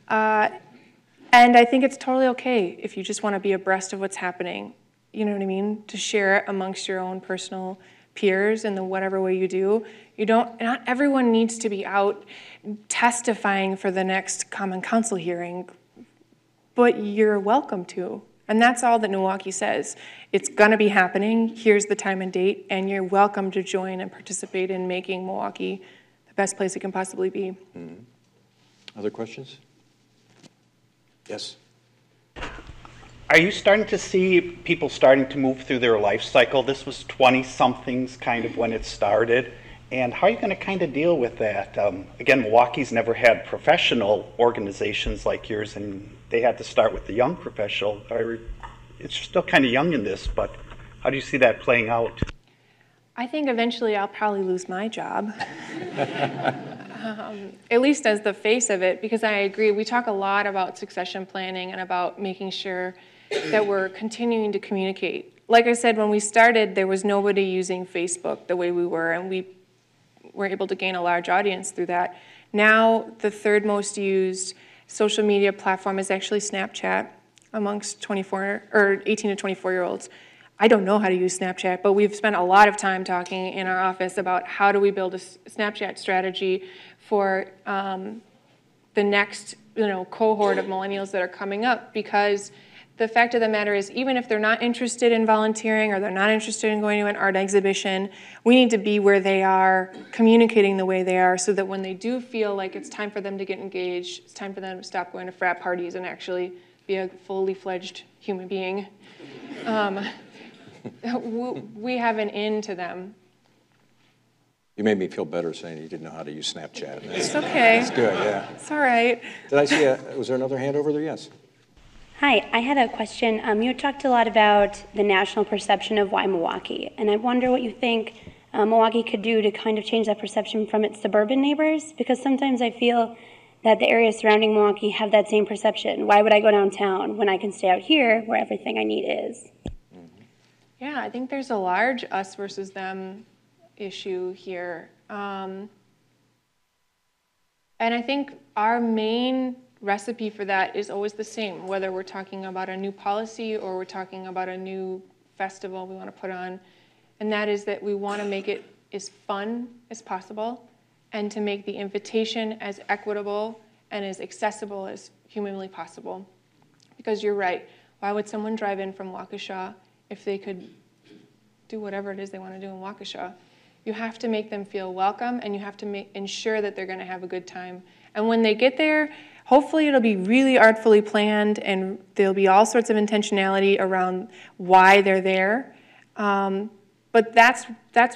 I think it's totally okay if you just want to be abreast of what's happening. You know what I mean? To share it amongst your own personal peers in the whatever way you do. You don't, not everyone needs to be out testifying for the next common council hearing, but you're welcome to. And that's all that Milwaukee says. It's gonna be happening, here's the time and date, and you're welcome to join and participate in making Milwaukee the best place it can possibly be. Mm-hmm. Other questions? Yes. Are you starting to see people starting to move through their life cycle? This was 20-somethings kind of when it started. And how are you going to kind of deal with that? Again, Milwaukee's never had professional organizations like yours, and they had to start with the young professional. It's still kind of young in this, but how do you see that playing out? I think eventually I'll probably lose my job, at least as the face of it, because I agree. We talk a lot about succession planning and about making sure that we're continuing to communicate. Like I said, when we started, there was nobody using Facebook the way we were, and we were able to gain a large audience through that. Now, the third most used social media platform is actually Snapchat amongst 24 or 18 to 24-year-olds. I don't know how to use Snapchat, but we've spent a lot of time talking in our office about how do we build a Snapchat strategy for the next, you know, cohort of millennials that are coming up, because the fact of the matter is, even if they're not interested in volunteering or they're not interested in going to an art exhibition, we need to be where they are, communicating the way they are, so that when they do feel like it's time for them to get engaged, it's time for them to stop going to frat parties and actually be a fully fledged human being, we have an in to them. You made me feel better saying you didn't know how to use Snapchat. It's okay. It's good, yeah. It's all right. Did I see was there another hand over there? Yes. Hi, I had a question. You talked a lot about the national perception of why Milwaukee, and I wonder what you think Milwaukee could do to kind of change that perception from its suburban neighbors, because sometimes I feel that the areas surrounding Milwaukee have that same perception. Why would I go downtown when I can stay out here where everything I need is? Yeah, I think there's a large us versus them issue here. And I think our main recipe for that is always the same, whether we're talking about a new policy or we're talking about a new festival we want to put on. And that is that we want to make it as fun as possible and to make the invitation as equitable and as accessible as humanly possible. Because you're right, why would someone drive in from Waukesha if they could do whatever it is they want to do in Waukesha? You have to make them feel welcome, and you have to ensure that they're going to have a good time. And when they get there, hopefully it'll be really artfully planned, and there'll be all sorts of intentionality around why they're there. But that's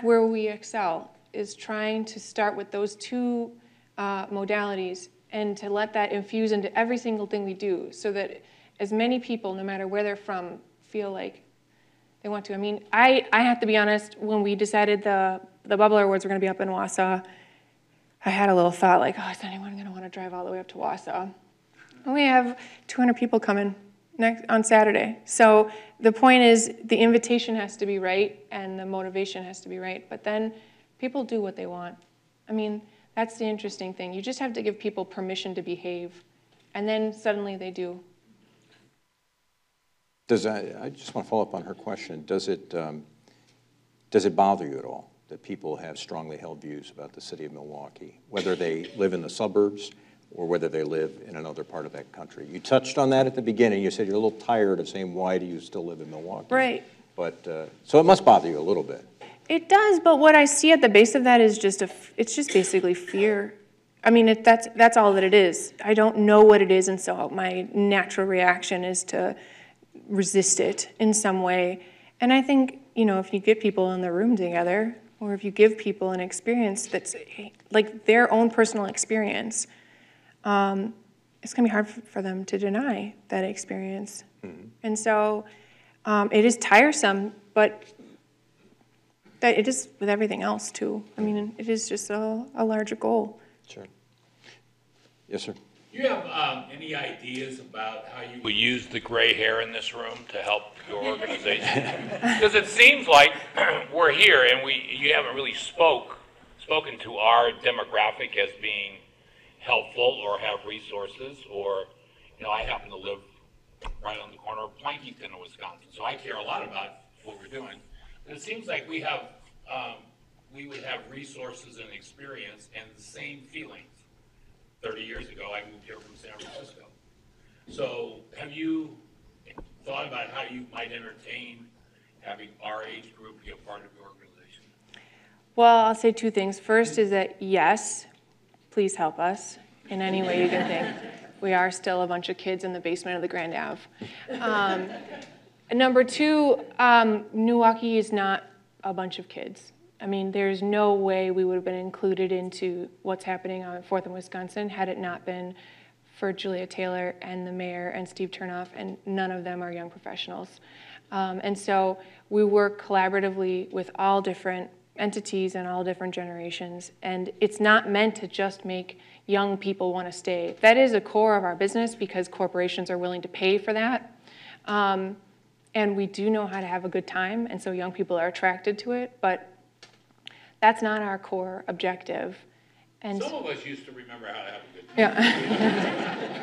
where we excel, is trying to start with those two modalities and to let that infuse into every single thing we do, so that as many people, no matter where they're from, feel like they want to. I mean, I have to be honest, when we decided the Bubbler Awards were going to be up in Wausau, I had a little thought like, oh, is anyone going to want to drive all the way up to Wausau? And we have 200 people coming on Saturday. So the point is, the invitation has to be right and the motivation has to be right. But then people do what they want. I mean, that's the interesting thing. You just have to give people permission to behave, and then suddenly they do. I just want to follow up on her question. Does it bother you at all that people have strongly held views about the city of Milwaukee, whether they live in the suburbs or whether they live in another part of that country? You touched on that at the beginning. You said you're a little tired of saying, why do you still live in Milwaukee? Right. But, so it must bother you a little bit. It does, but what I see at the base of that is just it's just basically fear. I mean, that's all that it is. I don't know what it is, and so my natural reaction is to resist it in some way. And I think, you know, if you get people in the room together, or if you give people an experience that's like their own personal experience, it's going to be hard for them to deny that experience. Mm-hmm. And so it is tiresome, but that it is with everything else, too. I mean, it is just a larger goal. Sure. Yes, sir. Do you have any ideas about how you will use the gray hair in this room to help your organization? Because it seems like we're here and you haven't really spoken to our demographic as being helpful or have resources, or, you know, I happen to live right on the corner of Plankinton in Wisconsin, so I care a lot about what we're doing. It seems like we have, we would have resources and experience and the same feelings. 30 years ago, I moved here from San Francisco. So have you thought about how you might entertain having our age group be a part of your organization? Well, I'll say two things. First is that, yes, please help us in any way you can think. We are still a bunch of kids in the basement of the Grand Ave. Number two, Milwaukee is not a bunch of kids. I mean, there's no way we would have been included into what's happening on 4th and Wisconsin had it not been for Julia Taylor and the mayor and Steve Chernoff, and none of them are young professionals. And so we work collaboratively with all different entities and all different generations, and it's not meant to just make young people want to stay. That is a core of our business because corporations are willing to pay for that. And we do know how to have a good time, and so young people are attracted to it, but that's not our core objective. And some of us used to remember how to have a good time.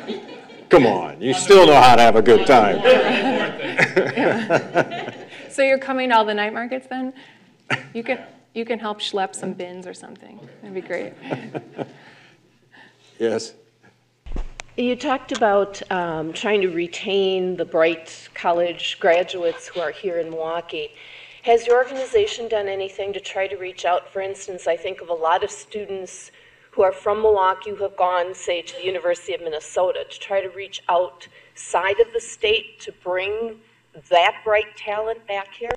Yeah. Come on, you still know how to have a good time. Yeah. So you're coming to all the night markets then? You can help schlep some bins or something. That'd be great. Yes. You talked about trying to retain the bright college graduates who are here in Milwaukee. Has your organization done anything to try to reach out? For instance, I think of a lot of students who are from Milwaukee who have gone, say, to the University of Minnesota, to try to reach outside of the state to bring that bright talent back here?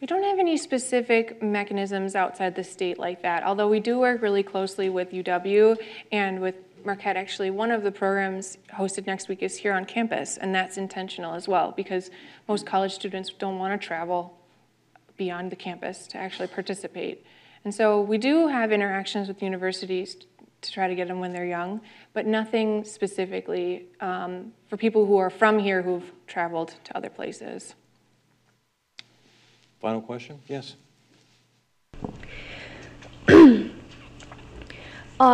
We don't have any specific mechanisms outside the state like that, although we do work really closely with UW and with Marquette. Actually, one of the programs hosted next week is here on campus, and that's intentional as well, because most college students don't want to travel beyond the campus to actually participate. And so we do have interactions with universities to try to get them when they're young, but nothing specifically for people who are from here who've traveled to other places. Final question? Yes.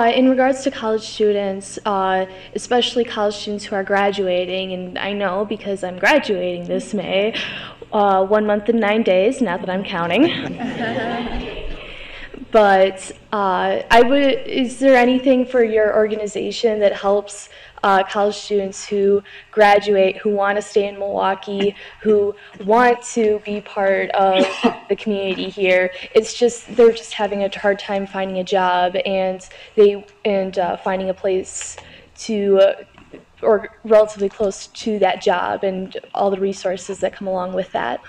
In regards to college students, especially college students who are graduating, and I know because I'm graduating this May, 1 month and 9 days, now that I'm counting. But is there anything for your organization that helps college students who graduate, who want to stay in Milwaukee, who want to be part of the community here. It's just, they're just having a hard time finding a job and finding a place to, or relatively close to that job and all the resources that come along with that.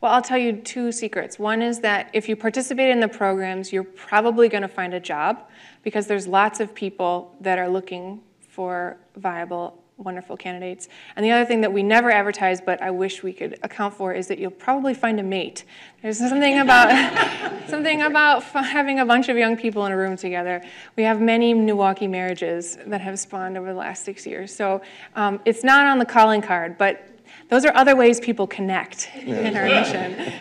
Well, I'll tell you two secrets. One is that if you participate in the programs, you're probably going to find a job, because there's lots of people that are looking for viable, wonderful candidates. And the other thing that we never advertise, but I wish we could account for, is that you'll probably find a mate. There's something about having a bunch of young people in a room together. We have many Milwaukee marriages that have spawned over the last 6 years. So it's not on the calling card, but those are other ways people connect in our mission.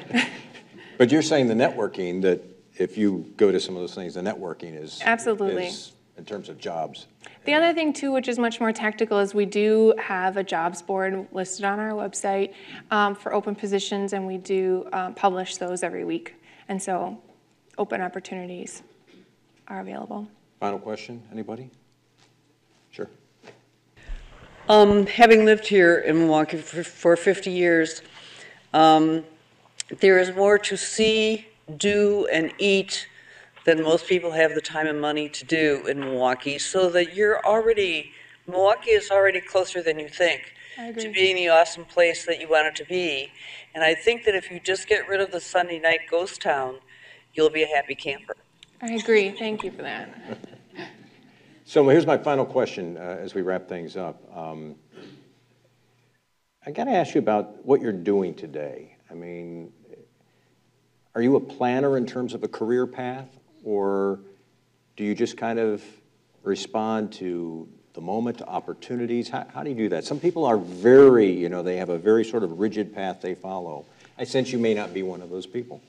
But you're saying the networking, that if you go to some of those things, the networking is absolutely is in terms of jobs. The other thing too, which is much more tactical, is we do have a jobs board listed on our website for open positions, and we do publish those every week. And so open opportunities are available. Final question, anybody? Sure. Having lived here in Milwaukee for 50 years, there is more to see, do, and eat than most people have the time and money to do in Milwaukee, so that Milwaukee is already closer than you think to being the awesome place that you want it to be. And I think that if you just get rid of the Sunday night ghost town, you'll be a happy camper. I agree, thank you for that. So here's my final question as we wrap things up. I gotta ask you about what you're doing today. I mean, are you a planner in terms of a career path, or do you just kind of respond to the moment, to opportunities? How do you do that? Some people are very, you know, they have a very sort of rigid path they follow. I sense you may not be one of those people.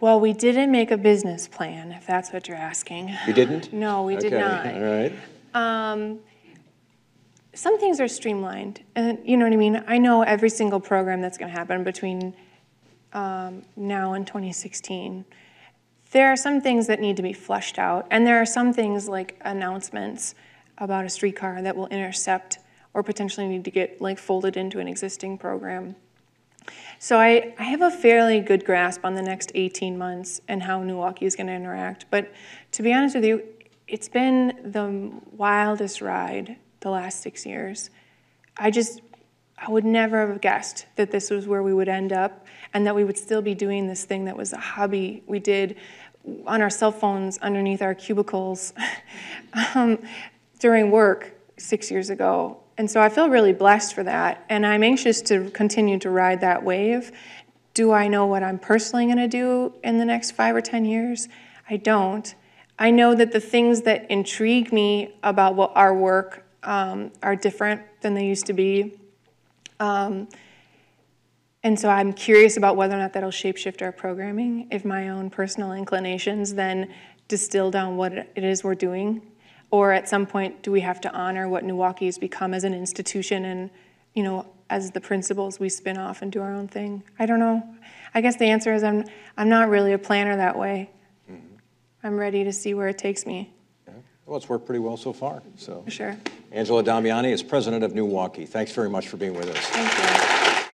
Well, we didn't make a business plan, if that's what you're asking. You didn't? No, we did not. All right. Some things are streamlined, and you know what I mean? I know every single program that's going to happen between now and 2016. There are some things that need to be fleshed out, and there are some things like announcements about a streetcar that will intercept or potentially need to get like folded into an existing program. So I have a fairly good grasp on the next 18 months and how Milwaukee is going to interact. But to be honest with you, it's been the wildest ride the last 6 years. I would never have guessed that this was where we would end up, and that we would still be doing this thing that was a hobby we did on our cell phones underneath our cubicles during work 6 years ago. And so I feel really blessed for that, and I'm anxious to continue to ride that wave. Do I know what I'm personally going to do in the next 5 or 10 years? I don't. I know that the things that intrigue me about what our work are different than they used to be. And so I'm curious about whether or not that'll shapeshift our programming, if my own personal inclinations then distill down what it is we're doing. Or at some point, do we have to honor what Milwaukee has become as an institution and, you know, as the principals we spin off and do our own thing? I don't know. I guess the answer is I'm not really a planner that way. Mm-hmm. I'm ready to see where it takes me. Yeah. Well, it's worked pretty well so far. So. Sure. Angela Damiani is president of NEWaukee. Thanks very much for being with us. Thank you.